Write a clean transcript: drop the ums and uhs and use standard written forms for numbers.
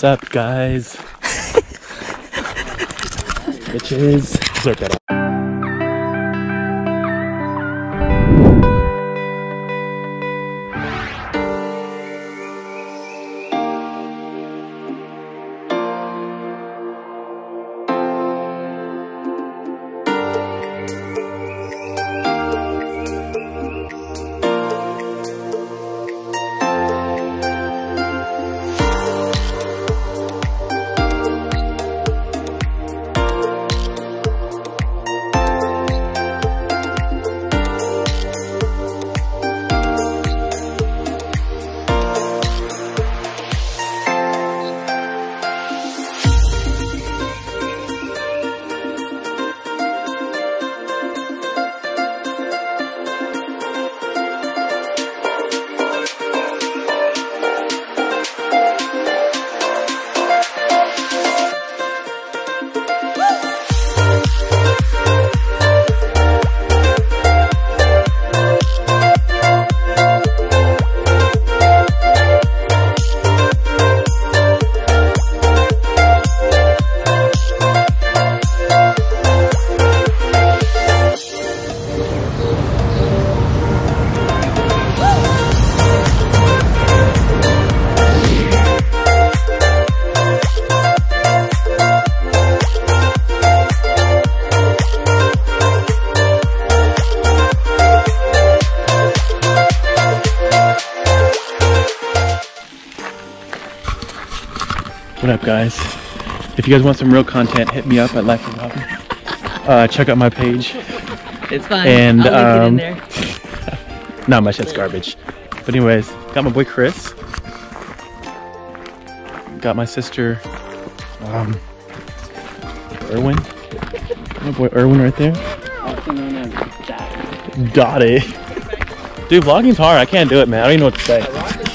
What's up, guys? Bitches. Slurp that up. What up, guys? If you guys want some real content, hit me up at Life with Robin. Check out my page. It's fine. And I'll link it in there. Not much. That's garbage. But anyways, got my boy Chris. Got my sister, Erwin. My boy Erwin right there. Also known as Dottie. Dude, vlogging's hard. I can't do it, man. I don't even know what to say.